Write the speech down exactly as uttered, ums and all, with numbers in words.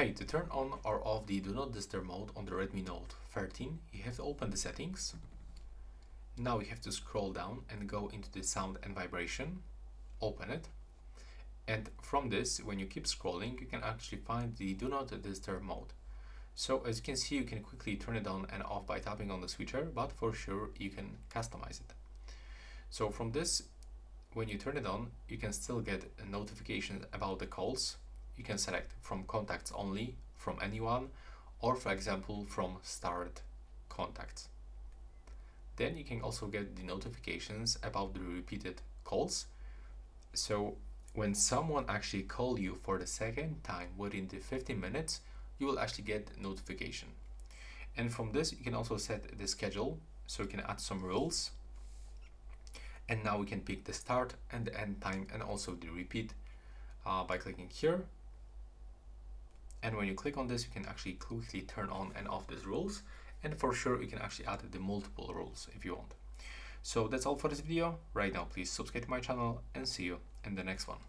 Hey, to turn on or off the Do Not Disturb mode on the Redmi Note thirteen, you have to open the settings. Now you have to scroll down and go into the sound and vibration, open it. And from this, when you keep scrolling, you can actually find the Do Not Disturb mode. So as you can see, you can quickly turn it on and off by tapping on the switcher, but for sure you can customize it. So from this, when you turn it on, you can still get notifications about the calls. You can select from contacts only, from anyone, or for example from starred contacts. Then you can also get the notifications about the repeated calls. So when someone actually calls you for the second time within the fifteen minutes, you will actually get notification. And from this, you can also set the schedule, so you can add some rules. And now we can pick the start and the end time and also the repeat uh, by clicking here. And when you click on this, you can actually quickly turn on and off these rules. And for sure, you can actually add the multiple rules if you want. So that's all for this video. Right now, please subscribe to my channel and see you in the next one.